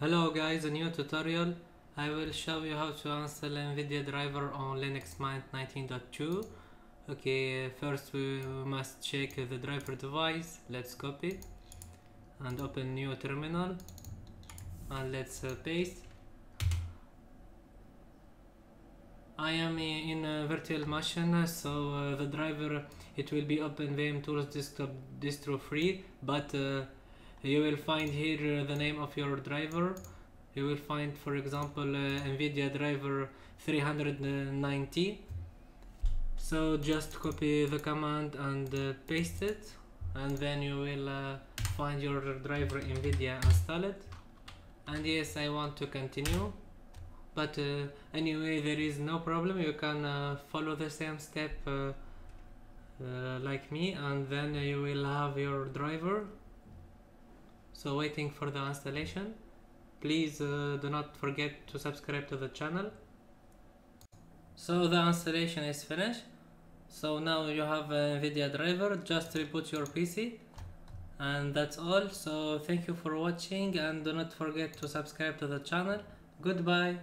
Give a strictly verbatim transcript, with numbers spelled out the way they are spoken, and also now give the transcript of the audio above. Hello guys, a new tutorial. I will show you how to install Nvidia driver on Linux Mint nineteen point two. Okay, first we must check the driver device. Let's copy and open new terminal and let's paste. I am in a virtual machine, so uh, the driver it will be open V M tools desktop distro free, but uh, you will find here uh, the name of your driver. You will find, for example, uh, Nvidia driver three ninety. So just copy the command and uh, paste it, and then you will uh, find your driver Nvidia installed. And yes, I want to continue. But uh, anyway, there is no problem, you can uh, follow the same step uh, uh, like me, and then you will have your driver. So waiting for the installation. Please uh, do not forget to subscribe to the channel. So the installation is finished. So now you have a Nvidia driver, just reboot your P C. And that's all. So thank you for watching and do not forget to subscribe to the channel. Goodbye.